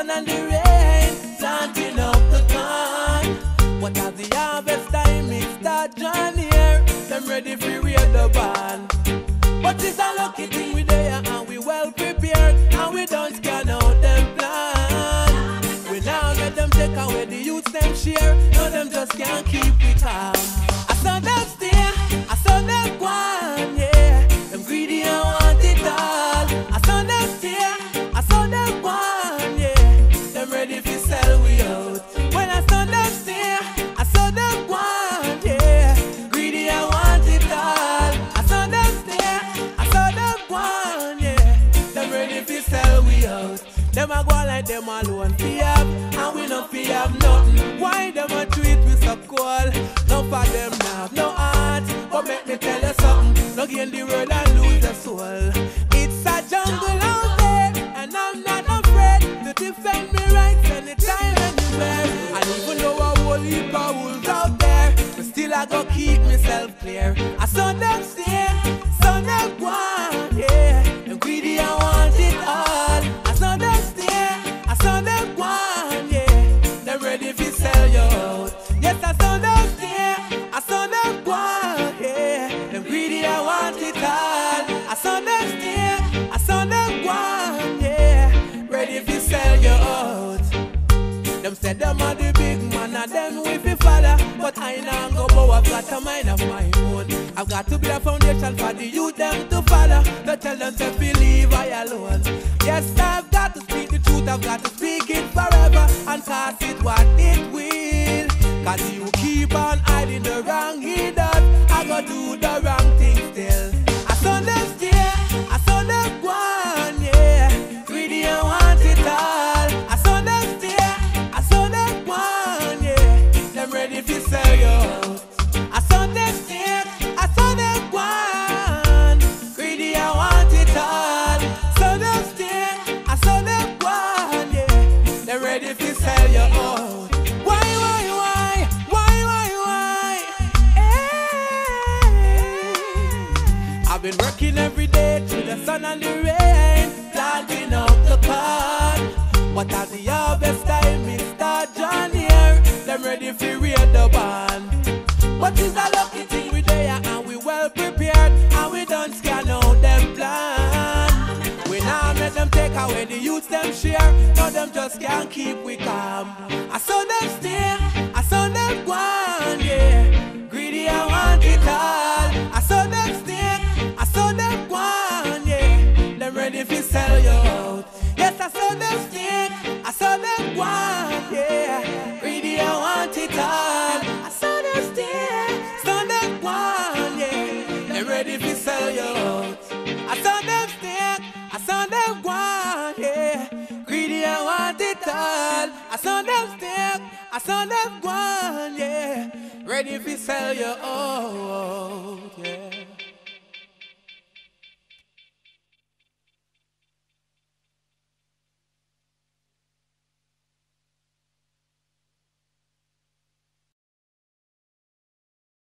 sun and the rain, planting up the corn. What are the harvest time? It's that John here. Them ready for we at the barn. But it's a lucky thing we there and we well prepared, and we don't scan out them plans. We now let them take away the youths them share. No, them just can't keep it calm. I saw them stare, I saw them gone, yeah. Them greedy and want it all. I saw them stare, I saw them gone, yeah. Them ready to sell we out. When I saw them stare, I saw them gone, yeah. Greedy and want it all. I saw them stare, I saw them gone, yeah. Them ready to sell we out. Them a go like them alone fee up, and we no fee up nothing. Why them a treat we so cold? No for them now, no heart. But make me tell you something, no gain the world and lose the soul. It's a jungle out there, and I'm not afraid to defend me rights anytime, anywhere. And even though a whole heap of wolves out there, but still I go keep myself clear. I saw them stare, saw them gone, yeah. And greedy I want it all. I saw them one, yeah. They're ready to sell you out. Yes, I saw them stare, I saw them one, yeah. Them greedy, I want it all. I saw them stare, I saw them one, yeah. Ready to sell you out. Them said them are the big man, and them we be father. But I ain't go bow, I've got a mind of my own. I've got to be a foundation for the youth, them to follow. Don't tell them to believe I alone. Yes, I've got to speak. I've got to speak it forever and cast it what it will. Cause you keep on hiding the wrong he does, I go do the wrong thing still. I saw them stare, I saw them gone, yeah. Greedy and want it all. I saw them stare, I saw them gone, yeah. Them ready to sell you out. I saw them stare, I saw them gone. Greedy and want it all. Saw them stare, I saw them gone. They're ready to sell your own. Why? Hey. I've been working every day through the sun and the rain, planting up the corn. What are the harvest time? It's that John here. Them ready for rear the barn. What is the lucky thing we there and we well prepared, and we don't scan out them plans. We now let them take away the youths them share. Them just can't keep we calm. I saw them stare, I saw them gone, yeah. Greedy, I want it all. I saw them stare, I saw them gone, yeah. Them ready to sell you out. Yes, I saw them stare, I saw them gone, yeah. Greedy, I want it all. I saw them stare, saw them gone, yeah. Them ready to sell you out. I saw them stare, I saw them gone, yeah. I want it all. I saw them step, I saw them gone, yeah. Ready to sell your all.